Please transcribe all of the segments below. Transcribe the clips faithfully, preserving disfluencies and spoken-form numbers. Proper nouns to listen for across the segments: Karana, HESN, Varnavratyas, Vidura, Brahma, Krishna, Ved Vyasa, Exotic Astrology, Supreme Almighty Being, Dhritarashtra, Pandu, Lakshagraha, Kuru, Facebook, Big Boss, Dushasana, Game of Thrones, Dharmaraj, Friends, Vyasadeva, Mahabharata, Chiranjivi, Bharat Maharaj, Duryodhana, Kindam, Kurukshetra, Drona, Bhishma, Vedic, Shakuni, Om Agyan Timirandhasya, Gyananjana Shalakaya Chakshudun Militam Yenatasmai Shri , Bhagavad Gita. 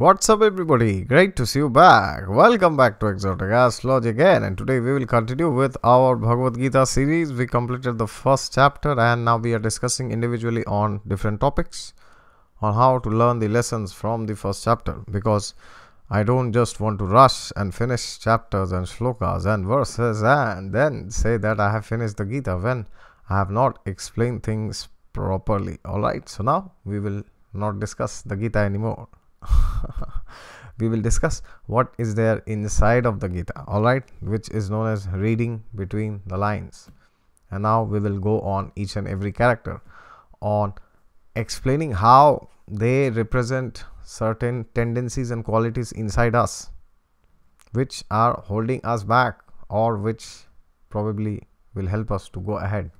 What's up everybody, great to see you back. Welcome back to Exotic Astrology again, and today we will continue with our Bhagavad Gita series. We completed the first chapter and now we are discussing individually on different topics on how to learn the lessons from the first chapter, because I don't just want to rush and finish chapters and shlokas and verses and then say that I have finished the Gita when I have not explained things properly. Alright, so now we will not discuss the Gita anymore. We will discuss what is there inside of the Gita, alright, which is known as reading between the lines. And now we will go on each and every character on explaining how they represent certain tendencies and qualities inside us which are holding us back or which probably will help us to go ahead.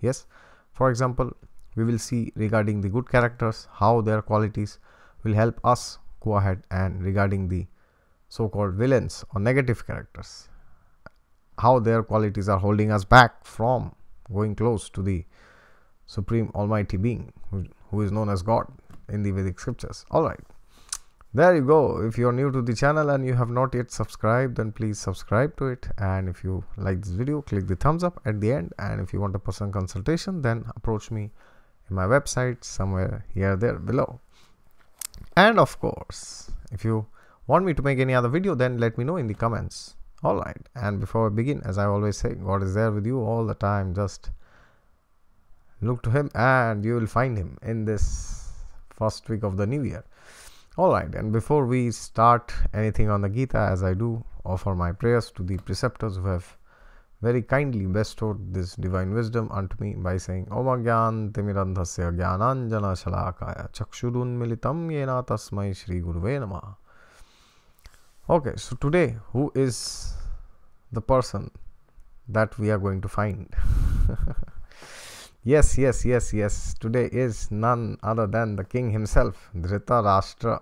Yes, for example, we will see regarding the good characters how their qualities will help us go ahead, and regarding the so-called villains or negative characters, how their qualities are holding us back from going close to the Supreme Almighty Being who, who is known as God in the Vedic scriptures. Alright, there you go. If you are new to the channel and you have not yet subscribed, then please subscribe to it, and if you like this video, click the thumbs up at the end, and if you want a personal consultation, then approach me in my website somewhere here there below. And of course, if you want me to make any other video, then let me know in the comments. Alright, and before I begin, as I always say, God is there with you all the time. Just look to Him and you will find Him in this first week of the new year. Alright, and before we start anything on the Gita, as I do, offer my prayers to the preceptors who have very kindly bestowed this divine wisdom unto me by saying, Om Agyan Timirandhasya Gyananjana Shalakaya Chakshudun Militam Yenatasmai Shri Guruve Namah. Okay, so today, who is the person that we are going to find? Yes, yes, yes, yes. Today is none other than the king himself, Dhritarashtra.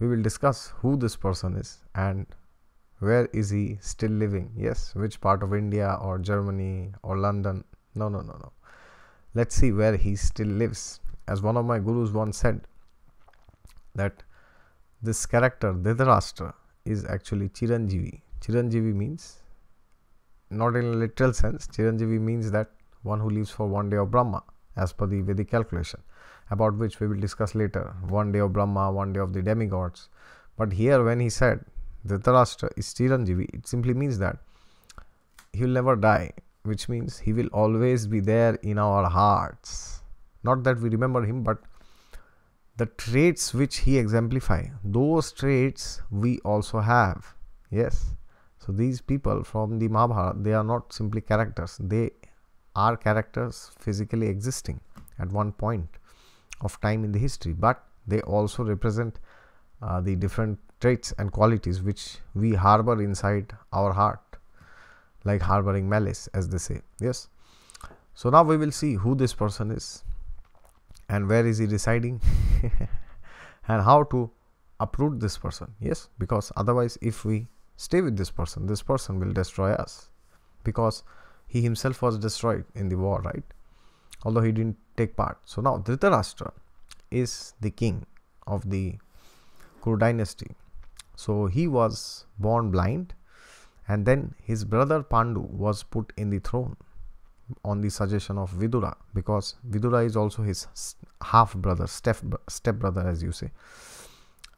We will discuss who this person is and where is he still living? Yes, which part of India or Germany or London? No, no, no, no. Let's see where he still lives. As one of my gurus once said, that this character, Dhritarashtra, is actually Chiranjivi. Chiranjivi means, not in a literal sense, Chiranjivi means that one who lives for one day of Brahma, as per the Vedic calculation, about which we will discuss later. One day of Brahma, one day of the demigods. But here when he said, Dhritarashtra is Chiranjivi, it simply means that he will never die, which means he will always be there in our hearts. Not that we remember him, but the traits which he exemplifies, those traits we also have. Yes. So these people from the Mahabharata, they are not simply characters. They are characters physically existing at one point of time in the history, but they also represent uh, the different traits and qualities which we harbor inside our heart, like harboring malice, as they say. Yes. So now we will see who this person is and where is he residing and how to uproot this person. Yes, because otherwise if we stay with this person, this person will destroy us, because he himself was destroyed in the war, right? Although he didn't take part. So now Dhritarashtra is the king of the Kuru dynasty. So he was born blind, and then his brother Pandu was put in the throne on the suggestion of Vidura, because Vidura is also his half-brother, step-brother as you say.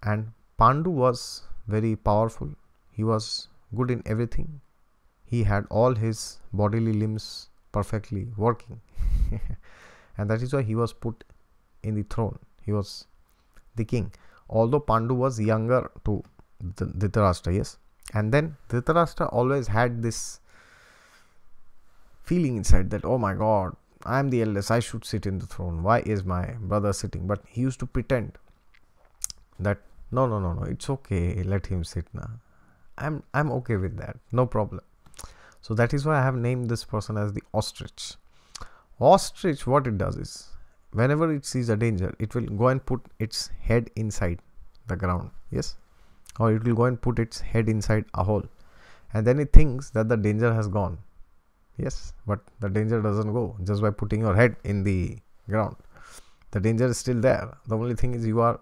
And Pandu was very powerful. He was good in everything. He had all his bodily limbs perfectly working. And that is why he was put in the throne. He was the king. Although Pandu was younger to Dhritarashtra, yes. And then Dhritarashtra always had this feeling inside that, oh my god, I am the eldest, I should sit in the throne. Why is my brother sitting? But he used to pretend that no, no, no, no, it's okay, let him sit now. I'm, I'm okay with that, no problem. So that is why I have named this person as the ostrich. Ostrich, what it does is, whenever it sees a danger, it will go and put its head inside the ground. Yes. Or it will go and put its head inside a hole. And then it thinks that the danger has gone. Yes. But the danger doesn't go just by putting your head in the ground. The danger is still there. The only thing is you are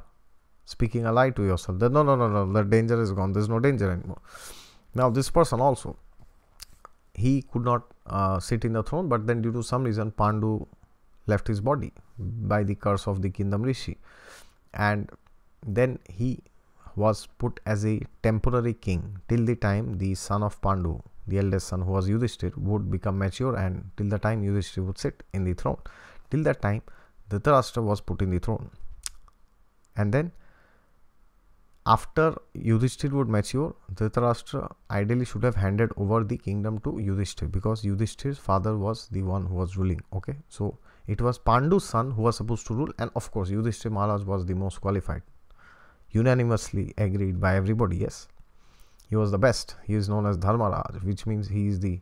speaking a lie to yourself that no, no, no, no, the danger is gone, there's no danger anymore. Now this person also, he could not uh, sit in the throne, but then due to some reason Pandu left his body by the curse of the Kindam Rishi, and then he was put as a temporary king till the time the son of Pandu, the eldest son who was Yudhishthir, would become mature, and till the time Yudhishthir would sit in the throne. Till that time Dhritarashtra was put in the throne, and then after Yudhishthir would mature, Dhritarashtra ideally should have handed over the kingdom to Yudhishthir, because Yudhishthir's father was the one who was ruling. Okay, so it was Pandu's son who was supposed to rule, and of course Yudhishthir Maharaj was the most qualified, unanimously agreed by everybody. Yes, he was the best. He is known as Dharmaraj, which means he is the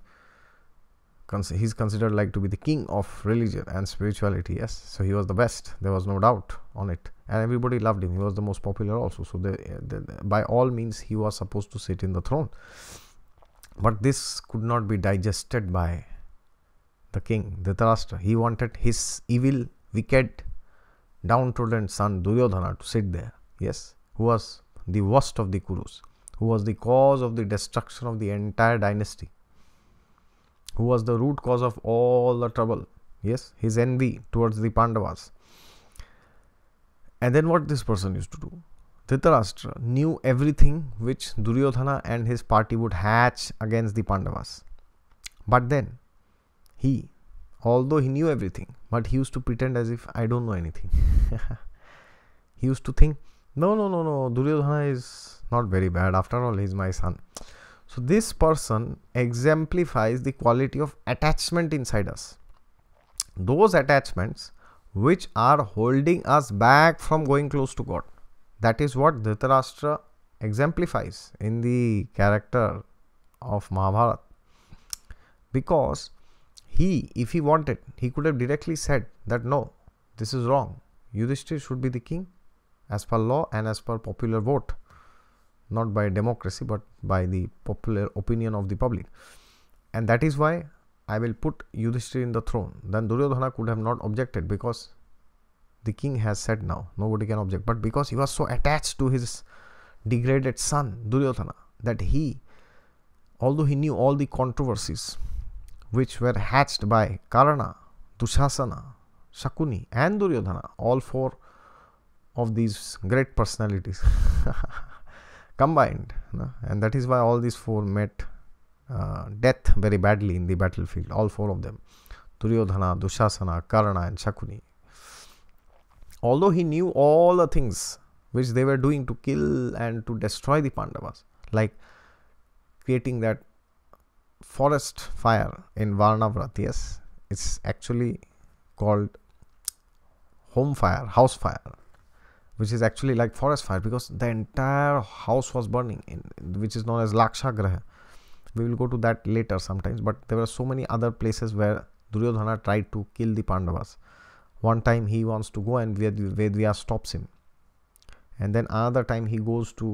he is considered like to be the king of religion and spirituality. Yes, so he was the best. There was no doubt on it, and everybody loved him. He was the most popular also. So they, they, by all means, he was supposed to sit in the throne. But this could not be digested by the king Dhritarashtra. He wanted his evil, wicked, downtrodden son Duryodhana to sit there. Yes, who was the worst of the Kurus, who was the cause of the destruction of the entire dynasty, who was the root cause of all the trouble. Yes, his envy towards the Pandavas. And then what this person used to do, Dhritarashtra knew everything which Duryodhana and his party would hatch against the Pandavas. But then he, although he knew everything, but he used to pretend as if I don't know anything. He used to think, no, no, no, no, Duryodhana is not very bad. After all, he is my son. So this person exemplifies the quality of attachment inside us. Those attachments which are holding us back from going close to God. That is what Dhritarashtra exemplifies in the character of Mahabharata. Because he, if he wanted, he could have directly said that no, this is wrong. Yudhishthir should be the king as per law and as per popular vote. Not by democracy, but by the popular opinion of the public. And that is why I will put Yudhishthir in the throne. Then Duryodhana could have not objected, because the king has said now, nobody can object. But because he was so attached to his degraded son Duryodhana, that he, although he knew all the controversies which were hatched by Karana, Dushasana, Shakuni and Duryodhana, all four of these great personalities combined, no? And that is why all these four met Uh, death very badly in the battlefield, all four of them, Duryodhana, Dushasana, Karana and Shakuni. Although he knew all the things which they were doing to kill and to destroy the Pandavas, like creating that forest fire in Varnavratyas, it's actually called home fire, house fire, which is actually like forest fire, because the entire house was burning, in, which is known as Lakshagraha. We will go to that later sometimes, but there were so many other places where Duryodhana tried to kill the Pandavas. One time he wants to go and Ved Vyasa stops him. And then another time he goes to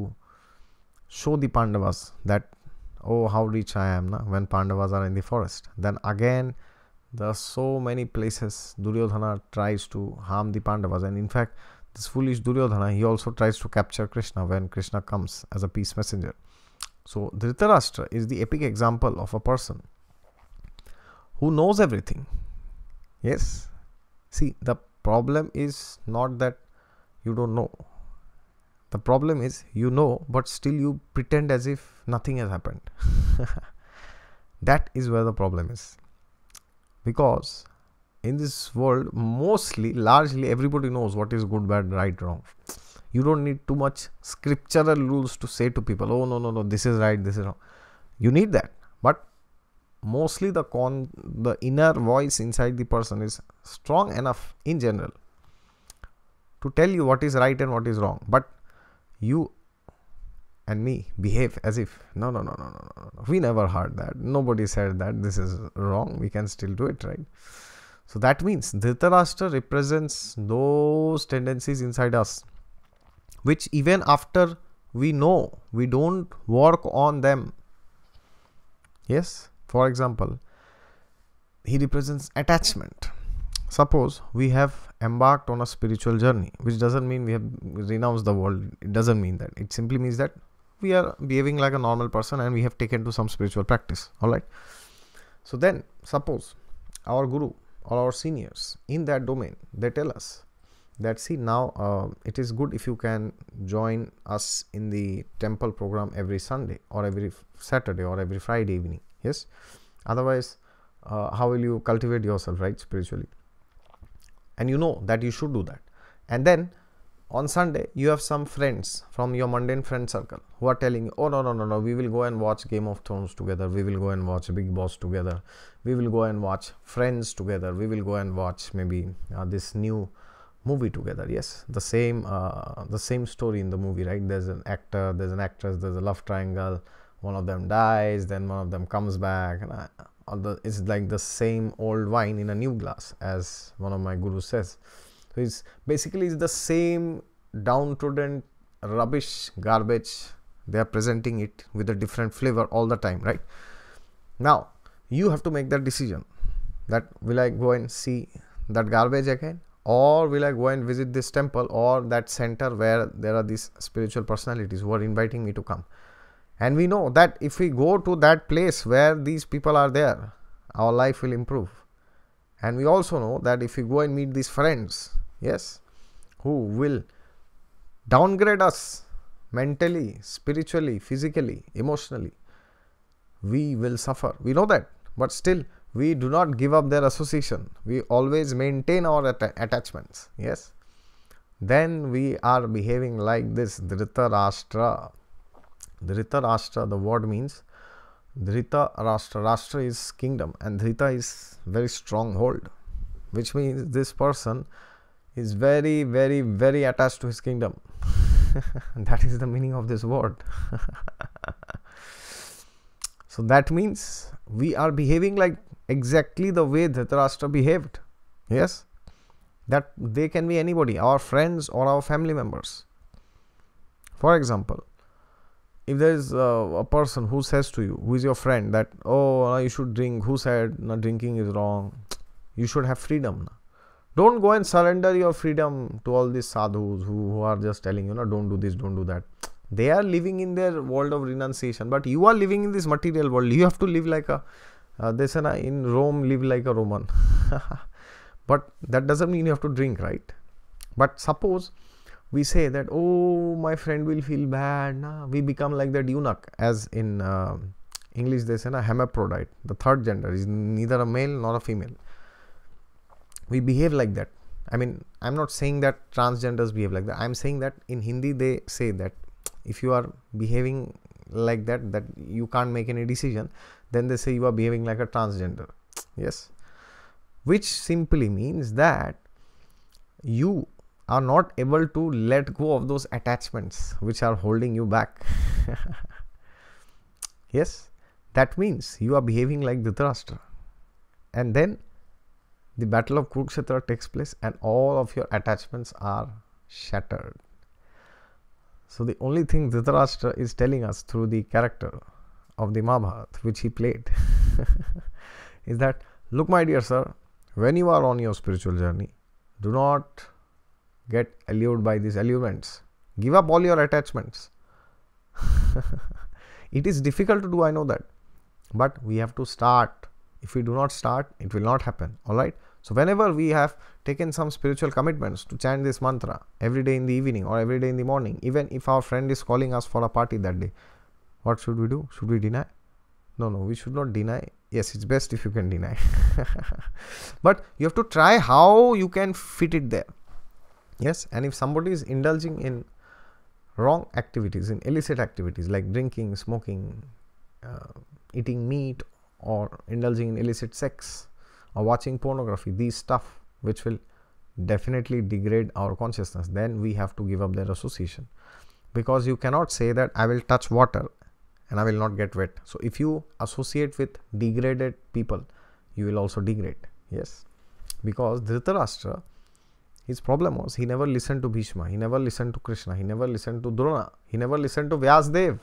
show the Pandavas that, oh, how rich I am, na, when Pandavas are in the forest. Then again, there are so many places Duryodhana tries to harm the Pandavas. And in fact, this foolish Duryodhana, he also tries to capture Krishna when Krishna comes as a peace messenger. So Dhritarashtra is the epic example of a person who knows everything. Yes. See, the problem is not that you don't know. The problem is you know, but still you pretend as if nothing has happened. That is where the problem is. Because in this world, mostly, largely, everybody knows what is good, bad, right, wrong. You don't need too much scriptural rules to say to people, oh, no, no, no, this is right, this is wrong. You need that. But mostly the con, the inner voice inside the person is strong enough in general to tell you what is right and what is wrong. But you and me behave as if, no, no, no, no, no, no, no. We never heard that. Nobody said that this is wrong. We can still do it, right? So that means Dhritarashtra represents those tendencies inside us, which even after we know, we don't work on them. Yes, for example, he represents attachment. Suppose we have embarked on a spiritual journey, which doesn't mean we have renounced the world. It doesn't mean that. It simply means that we are behaving like a normal person and we have taken to some spiritual practice. Alright. So then, suppose our guru or our seniors in that domain, they tell us that, see, now uh, it is good if you can join us in the temple program every Sunday or every Saturday or every Friday evening. Yes. Otherwise, uh, how will you cultivate yourself, right, spiritually? And you know that you should do that. And then on Sunday, you have some friends from your mundane friend circle who are telling you, oh, no, no, no, no, we will go and watch Game of Thrones together. We will go and watch Big Boss together. We will go and watch Friends together. We will go and watch maybe uh, this new movie together. Yes, the same, uh, the same story in the movie, right? There's an actor, there's an actress, there's a love triangle. One of them dies, then one of them comes back. And I, all the, it's like the same old wine in a new glass, as one of my gurus says. So it's basically it's the same downtrodden rubbish, garbage. They are presenting it with a different flavor all the time, right? Now, you have to make that decision that will I go and see that garbage again? Or will I go and visit this temple or that center where there are these spiritual personalities who are inviting me to come? And we know that if we go to that place where these people are there, our life will improve. And we also know that if we go and meet these friends, yes, who will downgrade us mentally, spiritually, physically, emotionally, we will suffer. We know that. But still, we do not give up their association. We always maintain our att attachments. Yes. Then we are behaving like this Dhritarashtra. Dhritarashtra, the word means Dhritarashtra. Rashtra is kingdom and Dhrita is very stronghold, which means this person is very, very, very attached to his kingdom. That is the meaning of this word. So that means we are behaving like exactly the way Dhritarashtra behaved. Yes, that they can be anybody, our friends or our family members. For example, if there is uh, a person who says to you, who is your friend, that, oh, you should drink, who said no, drinking is wrong, you should have freedom. Don't go and surrender your freedom to all these sadhus who, who are just telling you, no, don't do this, don't do that. They are living in their world of renunciation, but you are living in this material world. You have to live like a, uh, they say in Rome, live like a Roman. But that doesn't mean you have to drink, right? But suppose we say that, oh, my friend will feel bad. Nah. We become like that eunuch, as in uh, English they say, nah, hermaphrodite, the third gender is neither a male nor a female. We behave like that. I mean, I'm not saying that transgenders behave like that. I'm saying that in Hindi they say that if you are behaving like that, that you can't make any decision, then they say you are behaving like a transgender. Yes. Which simply means that you are not able to let go of those attachments which are holding you back. Yes, that means you are behaving like Dhritarashtra. And then the battle of Kurukshetra takes place and all of your attachments are shattered. So the only thing Dhritarashtra is telling us through the character of the Mahabharata, which he played, is that, look, my dear sir, when you are on your spiritual journey, do not get allured by these allurements. Give up all your attachments. It is difficult to do, I know that. But we have to start. If we do not start, it will not happen. Alright? So whenever we have taken some spiritual commitments to chant this mantra every day in the evening or every day in the morning, even if our friend is calling us for a party that day, what should we do? Should we deny? No, no, we should not deny. Yes, it's best if you can deny. But you have to try how you can fit it there. Yes, and if somebody is indulging in wrong activities, in illicit activities like drinking, smoking, uh, eating meat or indulging in illicit sex or watching pornography, these stuff which will definitely degrade our consciousness, then we have to give up their association. Because you cannot say that I will touch water and I will not get wet. So if you associate with degraded people, you will also degrade. Yes, because Dhritarashtra, his problem was he never listened to Bhishma, he never listened to Krishna, he never listened to Drona, he never listened to Vyasadeva.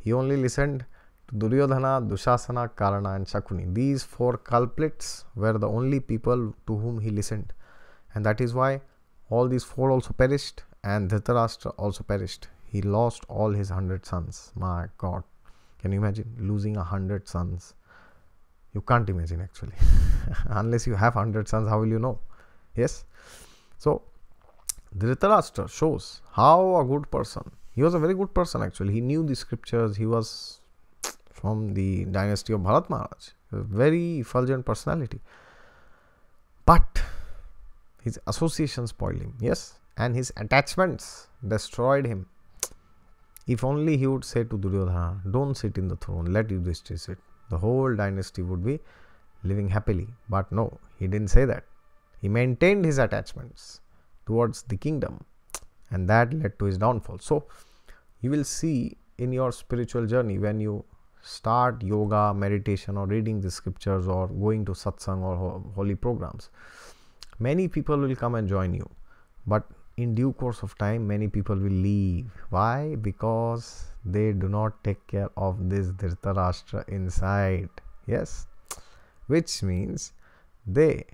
He only listened to Duryodhana, Dushasana, Karana and Shakuni. These four culprits were the only people to whom he listened. And that is why all these four also perished, and Dhritarashtra also perished. He lost all his hundred sons. My God, can you imagine losing a hundred sons? You can't imagine actually. Unless you have hundred sons, how will you know? Yes. So Dhritarashtra shows how a good person. He was a very good person actually. He knew the scriptures. He was from the dynasty of Bharat Maharaj. A very effulgent personality. But his associations spoiled him. Yes. And his attachments destroyed him. If only he would say to Duryodhana, don't sit in the throne, let Yudhishthir sit. The whole dynasty would be living happily. But no, he didn't say that. He maintained his attachments towards the kingdom, and that led to his downfall. So, you will see in your spiritual journey, when you start yoga, meditation, or reading the scriptures, or going to satsang or holy programs, many people will come and join you. But in due course of time, many people will leave. Why? Because they do not take care of this Dhritarashtra inside. Yes. Which means they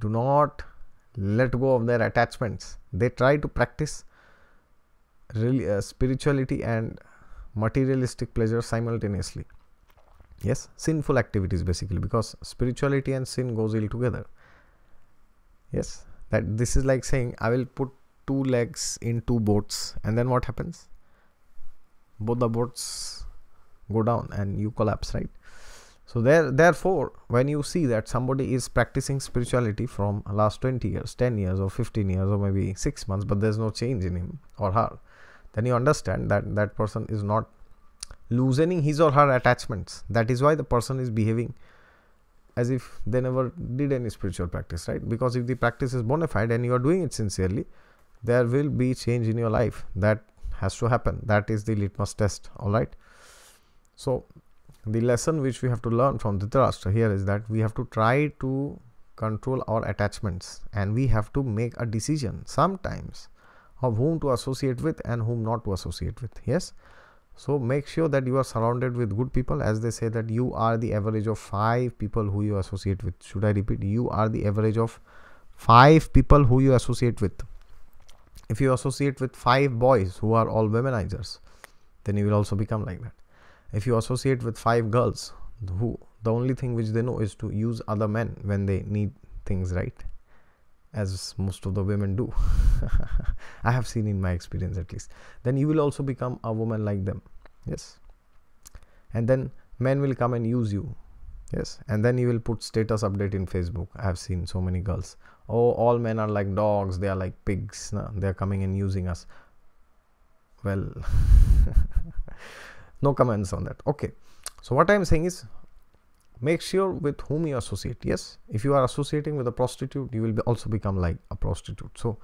do not let go of their attachments. They try to practice really, uh, spirituality and materialistic pleasure simultaneously. Yes. Sinful activities basically, because spirituality and sin goes ill together. Yes. That this is like saying, I will put two legs in two boats, and then what happens? Both the boats go down and you collapse, right? So there, therefore, when you see that somebody is practicing spirituality from last twenty years, ten years or fifteen years or maybe six months, but there's no change in him or her, then you understand that that person is not loosening his or her attachments. That is why the person is behaving as if they never did any spiritual practice, right? Because if the practice is bona fide and you are doing it sincerely, there will be change in your life. That has to happen. That is the litmus test, all right? So, the lesson which we have to learn from Dhritarashtra here is that we have to try to control our attachments, and we have to make a decision sometimes of whom to associate with and whom not to associate with, yes? So, make sure that you are surrounded with good people, as they say that you are the average of five people who you associate with. Should I repeat? You are the average of five people who you associate with. If you associate with five boys who are all womenizers, then you will also become like that. If you associate with five girls who the only thing which they know is to use other men when they need things, right? As most of the women do. I have seen in my experience at least. Then you will also become a woman like them. Yes. And then men will come and use you. Yes. And then you will put status update in Facebook. I have seen so many girls. Oh, all men are like dogs. They are like pigs. No, they are coming and using us. Well, no comments on that. Okay. So what I am saying is, make sure with whom you associate. Yes, if you are associating with a prostitute, you will be also become like a prostitute. So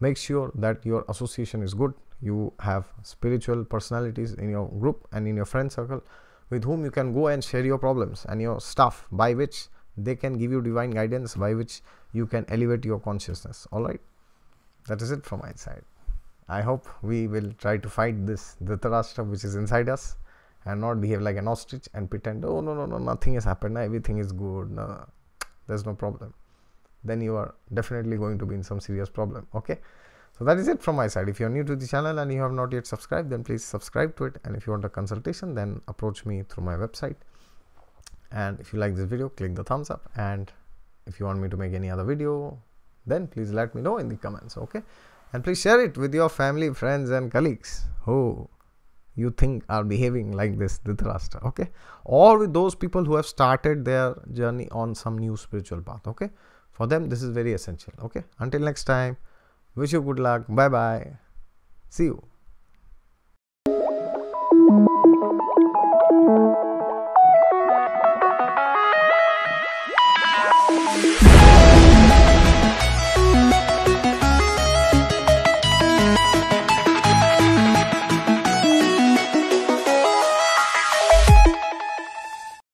make sure that your association is good. You have spiritual personalities in your group and in your friend circle with whom you can go and share your problems and your stuff, by which they can give you divine guidance, by which you can elevate your consciousness. All right, that is it from my side. I hope we will try to fight this Dhritarashtra which is inside us, and not behave like an ostrich and pretend, oh, no, no, no, nothing has happened, everything is good, no, there's no problem. Then you are definitely going to be in some serious problem, okay? So that is it from my side. If you are new to the channel and you have not yet subscribed, then please subscribe to it. And if you want a consultation, then approach me through my website. And if you like this video, click the thumbs up. And if you want me to make any other video, then please let me know in the comments, okay? And please share it with your family, friends and colleagues who you think are behaving like this Dhritarashtra, okay? Or with those people who have started their journey on some new spiritual path, okay? For them, this is very essential, okay? Until next time, wish you good luck. Bye-bye. See you.